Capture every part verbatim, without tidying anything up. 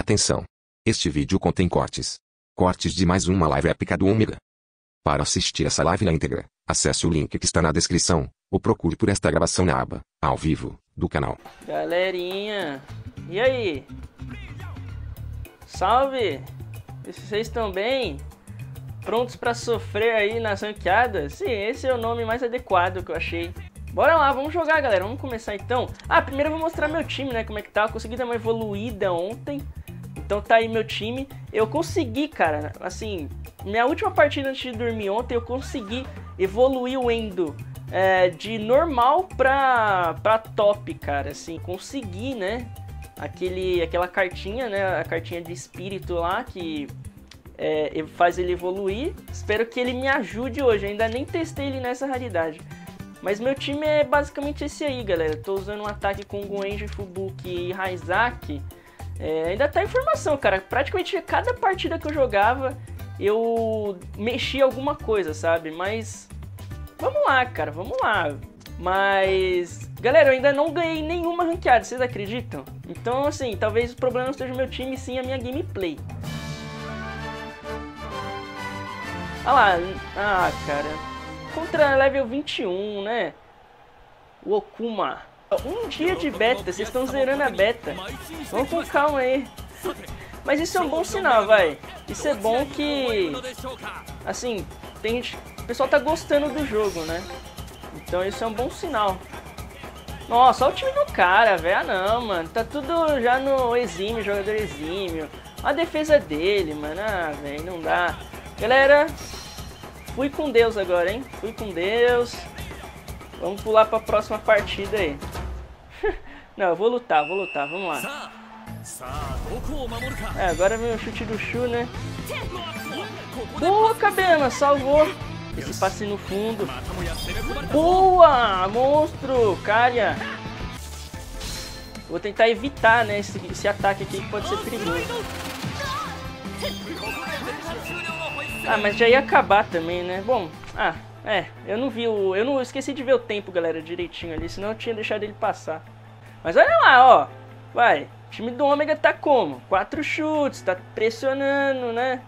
Atenção! Este vídeo contém cortes. Cortes de mais uma live épica do Ômega. Para assistir essa live na íntegra, acesse o link que está na descrição, ou procure por esta gravação na aba, ao vivo, do canal. Galerinha! E aí? Salve! Vocês estão bem? Prontos para sofrer aí nas ranqueadas? Sim, esse é o nome mais adequado que eu achei. Bora lá, vamos jogar, galera. Vamos começar então. Ah, primeiro eu vou mostrar meu time, né? Como é que tá. Eu consegui dar uma evoluída ontem. Então tá aí meu time. Eu consegui, cara, assim, minha última partida antes de dormir ontem, eu consegui evoluir o Endo é, de normal pra, pra top, cara. Assim, consegui, né? Aquele, aquela cartinha, né? A cartinha de espírito lá que é, faz ele evoluir. Espero que ele me ajude hoje. Eu ainda nem testei ele nessa raridade. Mas meu time é basicamente esse aí, galera. Tô usando um ataque com Goenji, Fubuki e Haizaki. É, ainda tá em formação, cara. Praticamente cada partida que eu jogava, eu mexia alguma coisa, sabe? Mas vamos lá, cara, vamos lá. Mas, galera, eu ainda não ganhei nenhuma ranqueada, vocês acreditam? Então, assim, talvez o problema não seja o meu time, sim a minha gameplay. Ah lá, ah, cara... Contra level vinte e um, né? O Okuma. Um dia de beta, vocês estão zerando a beta. Vamos com calma aí. Mas isso é um bom sinal, vai. Isso é bom que... Assim, tem gente... o pessoal tá gostando do jogo, né? Então isso é um bom sinal. Nossa, olha o time do cara, velho. Ah não, mano. Tá tudo já no exímio, jogador exímio. A defesa dele, mano. Ah, velho, não dá. Galera... Fui com Deus agora, hein? Fui com Deus. Vamos pular pra próxima partida aí. Não, eu vou lutar, vou lutar, vamos lá. É, agora vem o chute do Shu, né? Boa, Kabeyama, salvou. Esse passe no fundo. Boa, monstro, calha. Vou tentar evitar, né, esse, esse ataque aqui que pode ser perigoso. Ah, mas já ia acabar também, né? Bom, ah, é, eu não vi o... Eu não esqueci de ver o tempo, galera, direitinho ali, senão eu tinha deixado ele passar. Mas olha lá, ó, vai, o time do Ômega tá como? Quatro chutes, tá pressionando, né?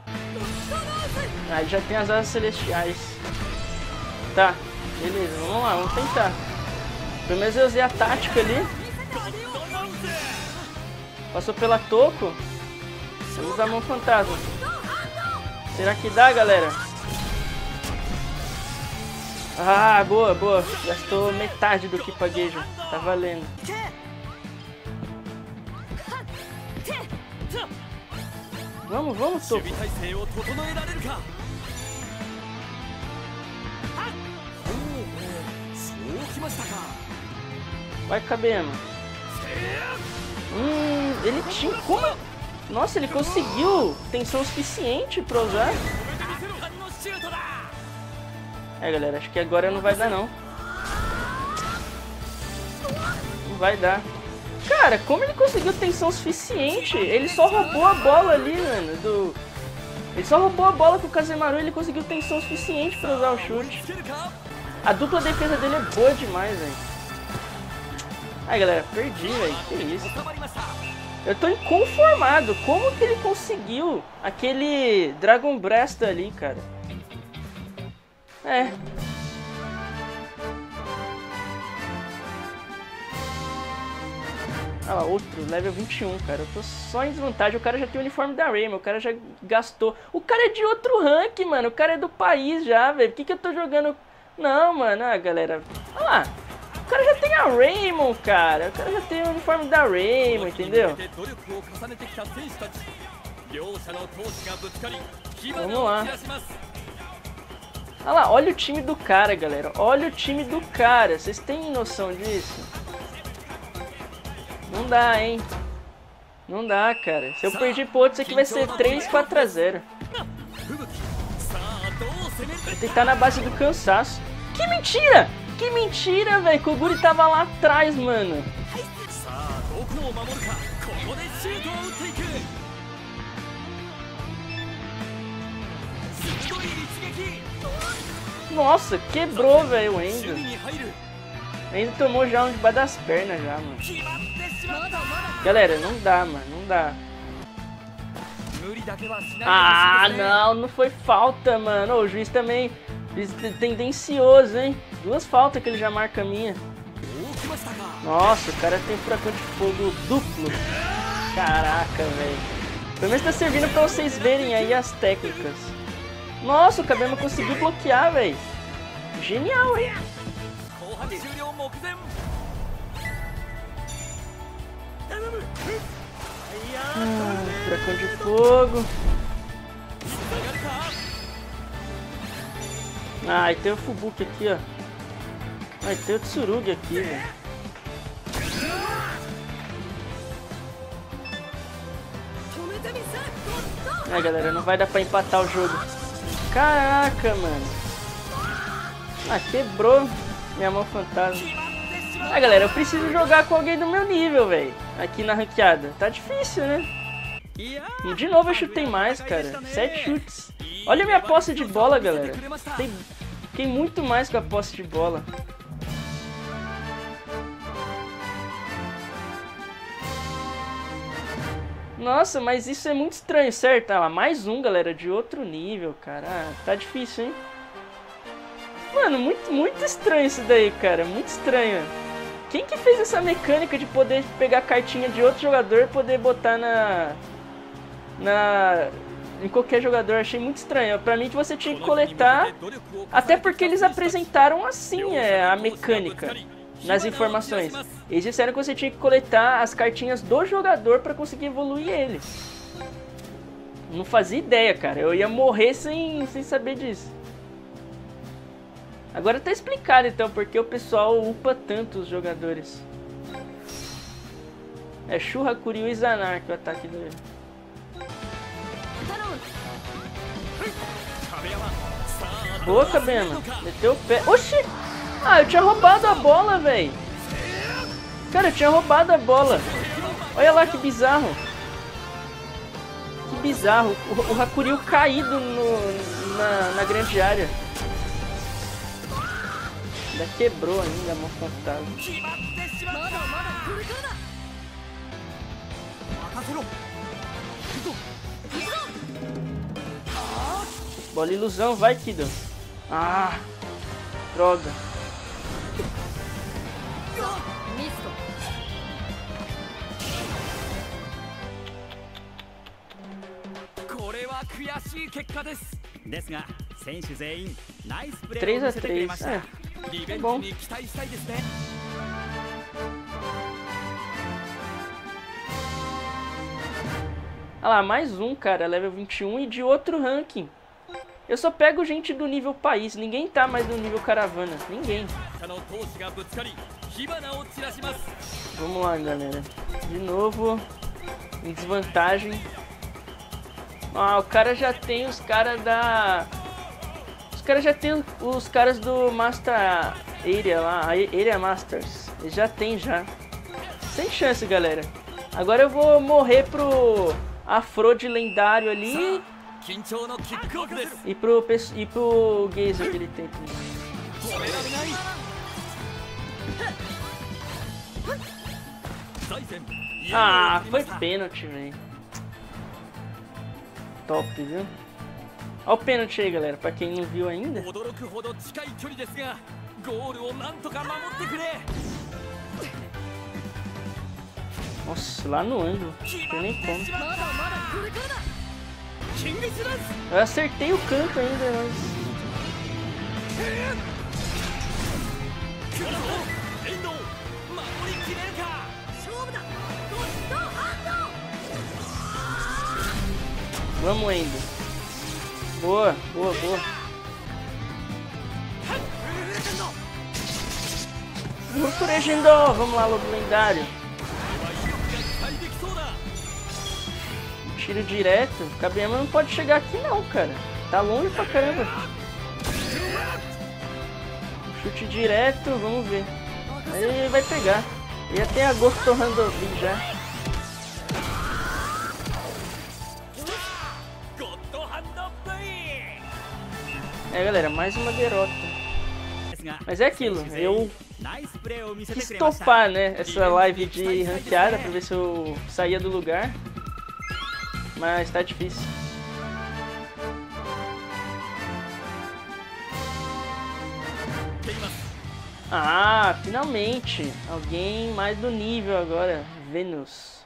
Aí já tem as asas celestiais. Tá, beleza, vamos lá, vamos tentar. Pelo menos eu usei a tática ali. Passou pela Toko. Vamos usar a mão fantasma. Será que dá, galera? Ah, boa, boa. Gastou metade do que paguei já. Tá valendo. Vamos, vamos, Toko. Vai, Kabeyama. Hum, ele tinha... Como? Nossa, ele conseguiu tensão suficiente pra usar. É, galera, acho que agora não vai dar, não. Não vai dar. Cara, como ele conseguiu tensão suficiente? Ele só roubou a bola ali, mano. Do... Ele só roubou a bola com o Kazemaru e ele conseguiu tensão suficiente pra usar o chute. A dupla defesa dele é boa demais, velho. Ai, galera, perdi, velho. Que isso. Eu tô inconformado. Como que ele conseguiu aquele Dragon Breast ali, cara? É. Ah lá, outro, level vinte e um, cara. Eu tô só em desvantagem. O cara já tem o uniforme da Raimon, o cara já gastou. O cara é de outro rank, mano. O cara é do país já, velho. Por que que eu tô jogando... Não, mano. Ah, galera. Olha lá. O cara já tem a Raimon, cara. O cara já tem o uniforme da Raimon, entendeu? Vamos lá. Olha lá, olha o time do cara, galera. Olha o time do cara. Vocês têm noção disso? Não dá, hein? Não dá, cara. Se eu perder pro outro, isso aqui vai ser três, quatro a zero. Vou tentar na base do cansaço. Que mentira! Que mentira, velho. Kogure tava lá atrás, mano. Nossa, quebrou, velho, o Endo. O Endo tomou já um debaixo das pernas já, mano. Galera, não dá, mano. Não dá. Ah, não, não foi falta, mano. O juiz também tendencioso, hein? Duas faltas que ele já marca a minha. Nossa, o cara tem furacão de fogo duplo. Caraca, velho. Pelo menos tá servindo pra vocês verem aí as técnicas. Nossa, o Kabeyama conseguiu bloquear, velho. Genial, hein? Ah, dracão de fogo. Ah, e tem o Fubuki aqui, ó. Ah, e tem o Tsurugi aqui, velho. Ah, galera, não vai dar pra empatar o jogo. Caraca, mano. Ah, quebrou minha mão fantasma. Ah, galera, eu preciso jogar com alguém do meu nível, velho. Aqui na ranqueada. Tá difícil, né? E de novo eu chutei mais, cara. Sete chutes. Olha a minha posse de bola, galera. Tem, tem muito mais que a posse de bola. Nossa, mas isso é muito estranho, certo? Ah, mais um, galera, de outro nível, cara. Ah, tá difícil, hein? Mano, muito, muito estranho isso daí, cara. Muito estranho. Quem que fez essa mecânica de poder pegar a cartinha de outro jogador e poder botar na... na... em qualquer jogador? Achei muito estranho. Pra mim, você tinha que coletar... Até porque eles apresentaram assim é, a mecânica. Nas informações. Eles disseram que você tinha que coletar as cartinhas do jogador pra conseguir evoluir ele. Não fazia ideia, cara. Eu ia morrer sem, sem saber disso. Agora tá explicado, então, porque o pessoal upa tanto os jogadores. É Shu, Hakuryu e Zanar que é o ataque dele. Boa, Kabeyama. Meteu o pé. Oxi! Ah, eu tinha roubado a bola, velho. Cara, eu tinha roubado a bola. Olha lá que bizarro. Que bizarro. O, o Hakuryu caído no, na, na grande área. Ainda quebrou ainda a mão fantasma. Bola ilusão, vai, Kido. Ah, droga. três a três, é. É bom. Ah lá, mais um, cara, level vinte e um e de outro ranking. Eu só pego gente do nível país, ninguém tá mais do nível caravana, ninguém. Vamos lá, galera. De novo, em desvantagem. Ah, o cara já tem os caras da... Os caras já tem os caras do Master Area lá, Area Masters. Já tem, já. Sem chance, galera. Agora eu vou morrer pro Afro de lendário ali. E pro, e pro Geyser que ele tem aqui. Ah, foi pênalti, velho. Top, viu? Olha o pênalti aí, galera, pra quem não viu ainda. Nossa, lá no ângulo. Não tem nem como. Eu acertei o canto ainda, mas... Vamos ainda. Boa, boa, boa. Vamos lá, Lobo Lendário. Tiro direto. O Kabeyama não pode chegar aqui não, cara. Tá longe pra caramba. Chute direto, vamos ver. Aí vai pegar. E até agosto torrando o vídeo já. É, galera, mais uma derrota. Mas é aquilo, eu quis topar, né, essa live de ranqueada pra ver se eu saía do lugar. mas tá difícil. Ah, finalmente! Alguém mais do nível agora, Vênus.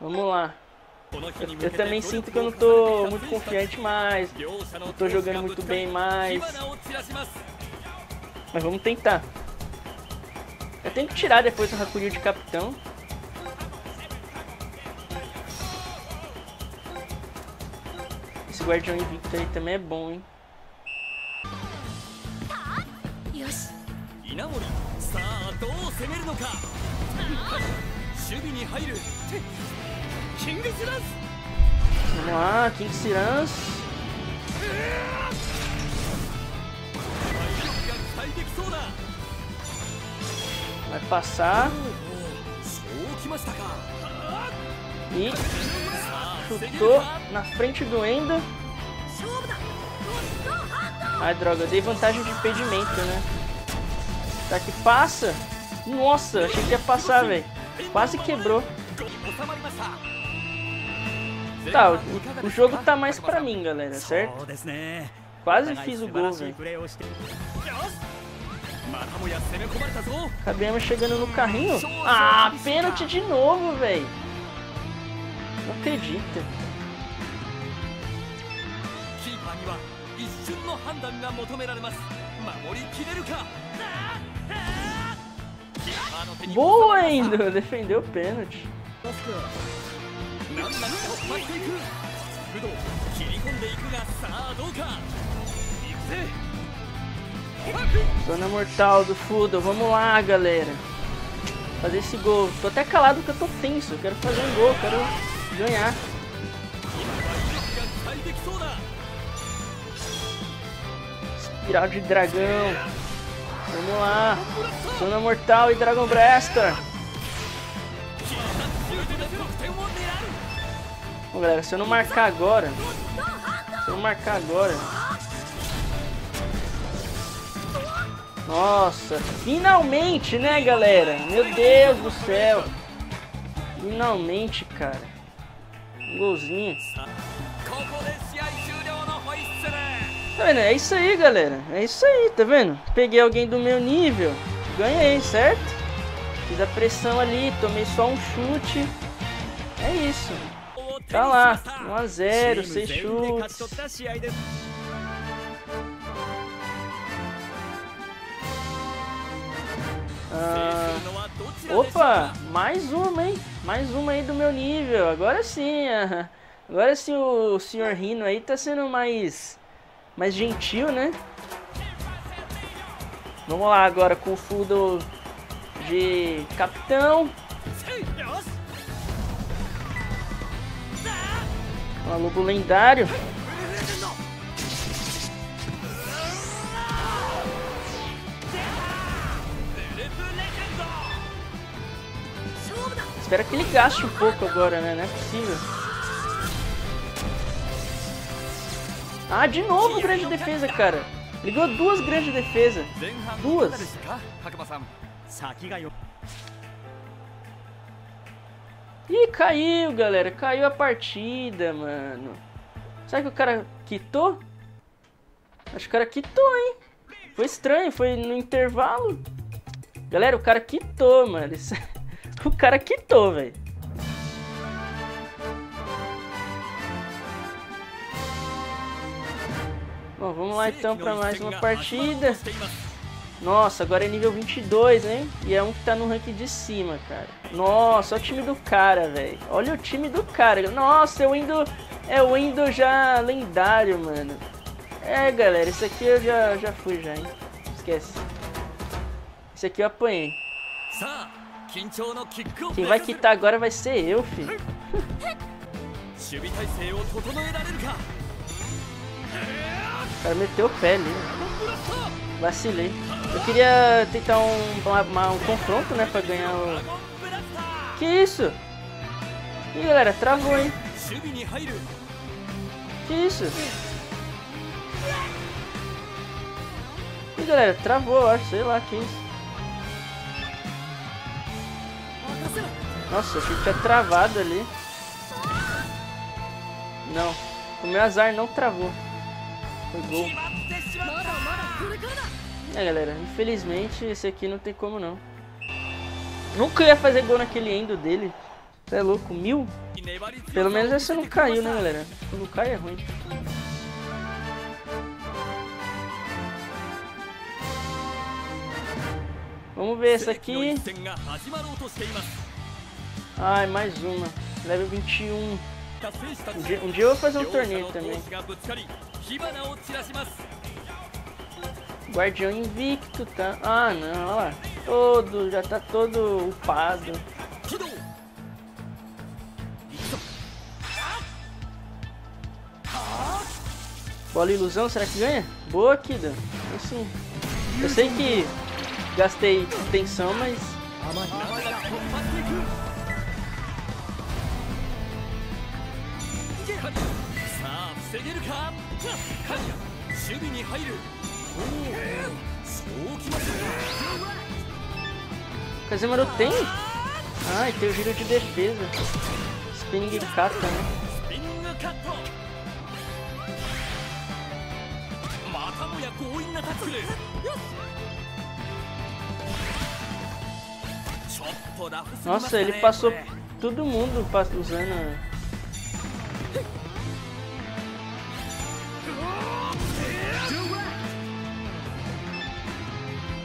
Vamos lá. Eu, eu também sinto que eu não tô muito confiante mais, não tô jogando muito bem mais. Mas vamos tentar. Eu tenho que tirar depois o Hakuryu de capitão. Esse guardião invicto aí também é bom, hein? Vamos lá, King Sirans. Vai passar. E chutou na frente do Endo. Ai, droga, eu dei vantagem de impedimento, né? Tá que passa. Nossa, achei que ia passar, velho. Quase quebrou. Tá, o, o jogo tá mais pra mim, galera, certo? Quase fiz o gol, velho. Kabeyama chegando no carrinho. Ah, pênalti de novo, velho. Não acredito. Boa ainda, defendeu o pênalti. Zona mortal do Fudo, vamos lá, galera. Fazer esse gol. Tô até calado porque eu tô tenso. Eu quero fazer um gol, quero ganhar. Espiral de dragão. Vamos lá. Zona mortal e Dragon Breast. Bom, galera, se eu não marcar agora. Se eu não marcar agora. Nossa, finalmente, né, galera? Meu Deus do céu. Finalmente, cara. Um golzinho. Tá vendo? É isso aí, galera. É isso aí, tá vendo? Peguei alguém do meu nível. Ganhei, certo? Fiz a pressão ali, tomei só um chute. É isso. Tá lá, um a zero, seis chutes. Ah, opa, mais uma, hein? Mais uma aí do meu nível. Agora sim, ah, agora sim o senhor Hino aí tá sendo mais, mais gentil, né? Vamos lá agora com o Fudo de capitão. O Lobo Lendário. Espero que ele gaste um pouco agora, né? Não é possível. Ah, de novo grande defesa, cara. Ele ganhou duas grandes defesas. Duas. Ih, caiu, galera. Caiu a partida, mano. Será que o cara quitou? Acho que o cara quitou, hein? Foi estranho, foi no intervalo. Galera, o cara quitou, mano. Isso... O cara quitou, velho. Bom, vamos lá então para mais uma partida. Nossa, agora é nível vinte e dois, hein? E é um que tá no ranking de cima, cara. Nossa, olha o time do cara, velho. Olha o time do cara. Nossa, é o Endo, é o Endo já lendário, mano. É, galera, esse aqui eu já, já fui, já, hein? Esquece. Esse aqui eu apanhei. Quem vai quitar agora vai ser eu, filho. O cara meteu o pé ali. Vacilei. Eu queria tentar um, uma, um confronto, né, pra ganhar o... Que isso? Ih, galera, travou, hein? Que isso? Ih, galera, travou, acho, sei lá, que isso? Nossa, achei que tinha travado ali. Não, o meu azar não travou. Foi gol. É, galera, infelizmente esse aqui não tem como não. Nunca ia fazer gol naquele endo dele. Você é louco, mil? Pelo menos essa não caiu, né, galera? Quando cai é ruim. Vamos ver essa aqui. Ai, mais uma. Level vinte e um. Um dia, um dia eu vou fazer um torneio também. Guardião invicto, tá? Ah, não, olha lá. Todo, já tá todo upado. Bola ilusão, será que ganha? Boa, Kido. Assim, eu sei que gastei tensão, mas... Kazemaru tem? Ah, e tem o giro de defesa. Spinning Kata, né? Nossa, ele passou todo mundo usando a...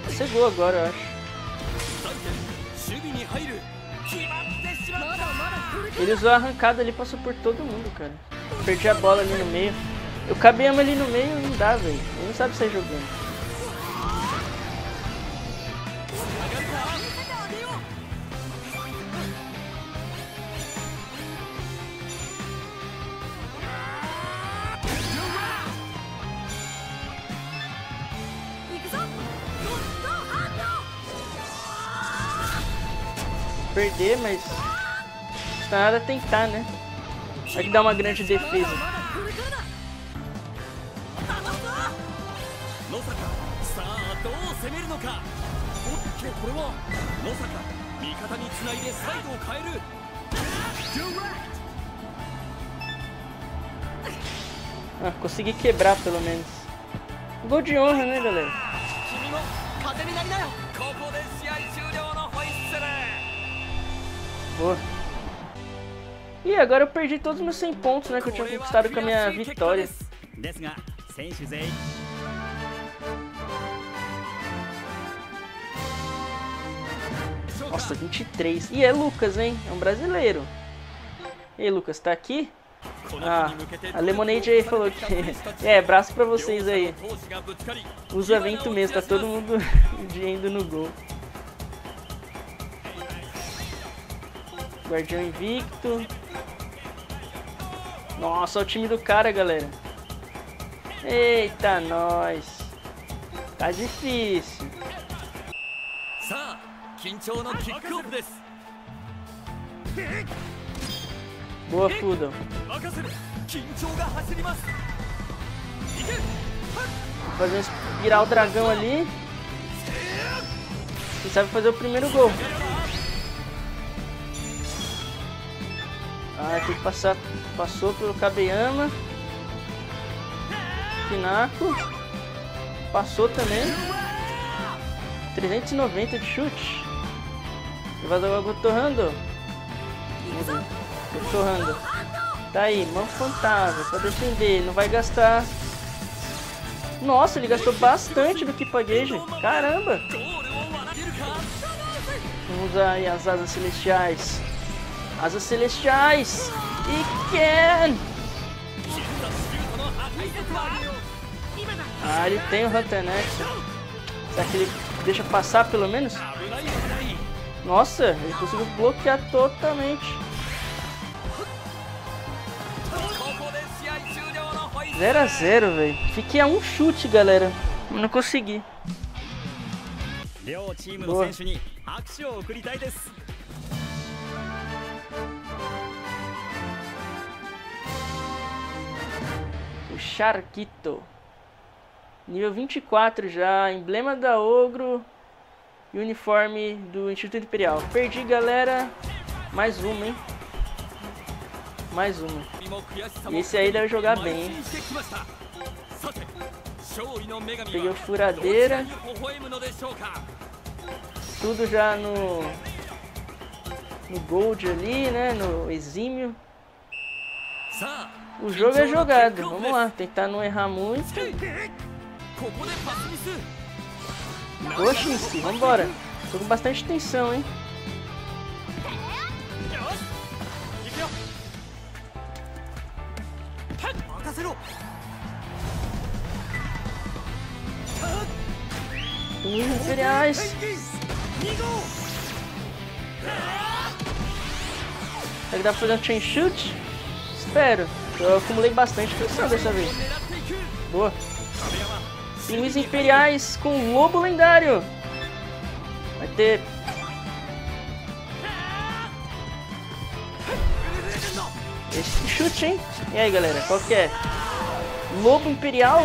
Chegou agora, eu acho. Ele usou a arrancada ali, passou por todo mundo, cara. Perdi a bola ali no meio. Eu Kabeyama ali no meio não dá, velho. Ele não sabe sair jogando. Perder, mas não tá nada a tentar, né? Vai que dá uma grande defesa. Ah, consegui quebrar pelo menos. Gol de honra, né, galera? Boa. E agora eu perdi todos os meus cem pontos, né, que eu tinha conquistado com a minha vitória. Nossa, vinte e três. E é Lucas, hein? É um brasileiro. E aí, Lucas, tá aqui? Ah, a Lemonade aí falou que... É, abraço pra vocês aí. Usa vento mesmo, tá todo mundo indo no gol. Guardião invicto. Nossa, é o time do cara, galera. Eita, nós. Tá difícil. Boa, Fudo. Vou fazer um espiral dragão ali. Quem sabe fazer o primeiro gol. Ah, tem que passar. Passou pelo Kabeyama. Pinaco. Passou também. trezentos e noventa de chute. Levador Gotorrando. Gotorrando. Tá aí, mão fantasma. Pra defender. Não vai gastar. Nossa, ele gastou bastante do que paguei, gente. Caramba! Vamos usar aí as asas celestiais. Asas Celestiais! E Ken! Ah, ele tem o Hunter Next. Será que ele deixa passar pelo menos? Nossa, ele conseguiu bloquear totalmente. zero a zero, velho. Fiquei a um chute, galera. Não consegui. Boa. Charquito. Nível vinte e quatro já. Emblema da Ogro. E uniforme do Instituto Imperial. Perdi, galera. Mais uma, hein? mais uma. E esse aí deve jogar bem, hein? Peguei o furadeira. Tudo já no... no gold ali, né? No exímio. O jogo é jogado. Vamos lá, tentar não errar muito. Oxi, si, vambora. Tô com bastante tensão, hein? Domínio de cereais. Será que dá pra fazer um chain shoot? Espero. Eu acumulei bastante pressão dessa vez. Boa. Times imperiais com Lobo Lendário. Vai ter... esse chute, hein? E aí, galera? Qual que é? Lobo Imperial?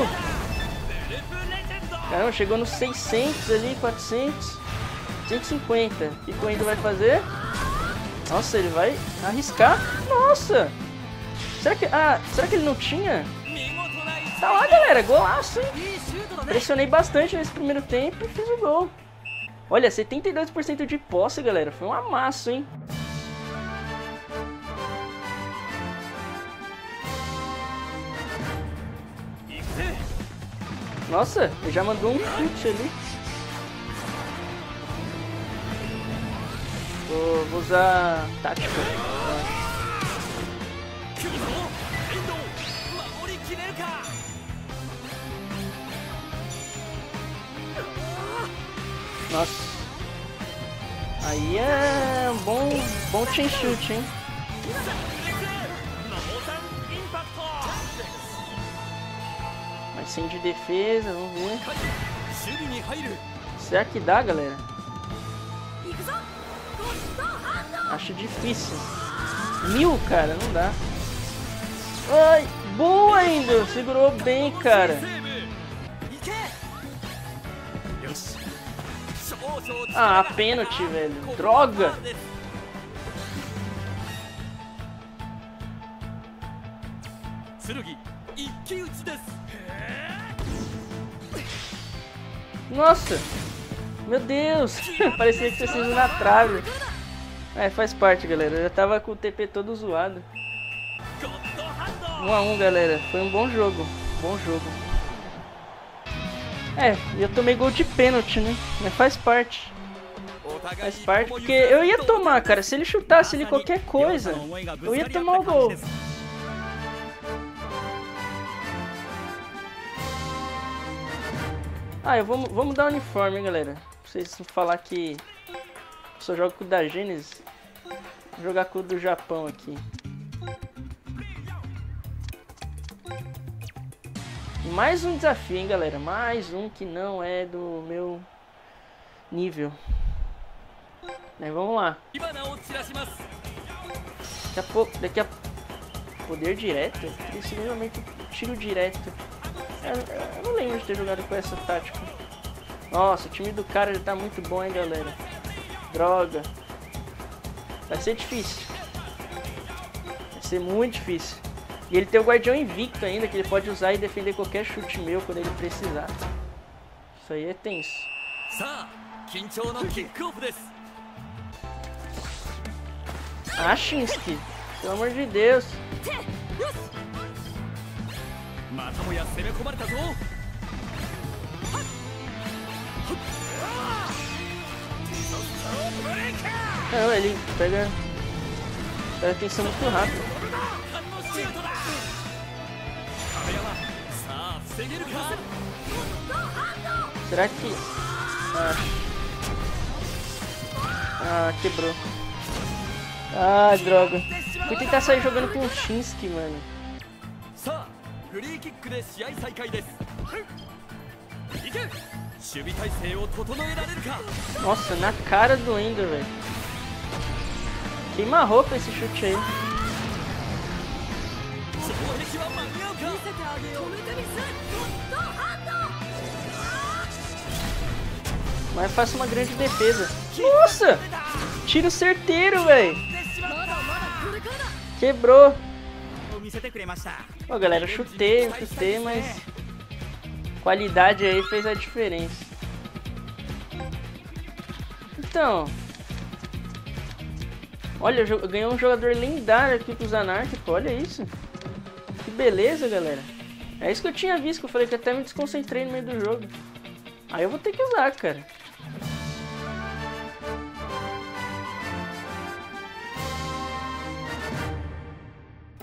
Caramba, chegou nos seiscentos ali, quatrocentos. cento e cinquenta. E o que o Endo vai fazer? Nossa, ele vai arriscar. Nossa! Será que, ah, será que ele não tinha? Tá lá, galera. Golaço, hein? Pressionei bastante nesse primeiro tempo e fiz o gol. Olha, setenta e dois por cento de posse, galera. Foi um amasso, hein? Nossa, ele já mandou um chute ali. Vou, vou usar tática. Nossa. Aí é um bom, bom chain shoot, hein? Sem de defesa, vamos ver. Será que dá, galera? Acho difícil. Mil, cara, não dá. Ai, boa ainda. Segurou bem, cara. Ah, pênalti, velho. Droga. Tsurugi. Nossa! Meu Deus! Parecia que vocês iam na trave. É, faz parte, galera. Eu já tava com o T P todo zoado. um a um, galera. Foi um bom jogo. Bom jogo. É, eu tomei gol de pênalti, né? Mas faz parte. Faz parte, porque eu ia tomar, cara. Se ele chutasse ali qualquer coisa, eu ia tomar o gol. Ah, eu vou, vou mudar o uniforme, hein, galera. Pra vocês não falar que só jogo com o da Genesis. Vou jogar com o do Japão aqui. Mais um desafio, hein, galera. Mais um que não é do meu nível. Mas vamos lá. Daqui a pouco... Daqui a... Poder direto? Possivelmente tiro direto. Eu não lembro de ter jogado com essa tática. Nossa, o time do cara já tá muito bom, hein, galera. Droga. Vai ser difícil. Vai ser muito difícil. E ele tem o guardião invicto ainda, que ele pode usar e defender qualquer chute meu quando ele precisar. Isso aí é tenso. Ah, Shinsuke. Pelo amor de Deus. Não, ele pega, pega atenção muito rápido. Será que... Ah, ah quebrou. Ah, droga. Fui tentar sair jogando com o Shinsuke, mano. Nossa, na cara do Endo, velho. Queima a roupa esse chute aí. Mas faça uma grande defesa. Nossa! Tiro certeiro, velho. Quebrou. Ó, galera, eu chutei, eu chutei, mas qualidade aí fez a diferença. Então, olha, eu ganhei um jogador lendário aqui pro Zanar, tipo, olha isso. Que beleza, galera. É isso que eu tinha visto, que eu falei que até me desconcentrei no meio do jogo. Aí eu vou ter que usar, cara.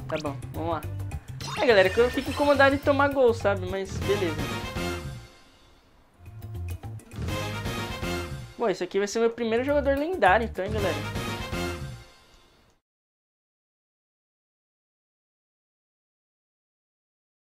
Tá bom, vamos lá. É, galera, que eu fico incomodado em tomar gol, sabe? Mas beleza. Bom, esse aqui vai ser meu primeiro jogador lendário, então, hein, galera.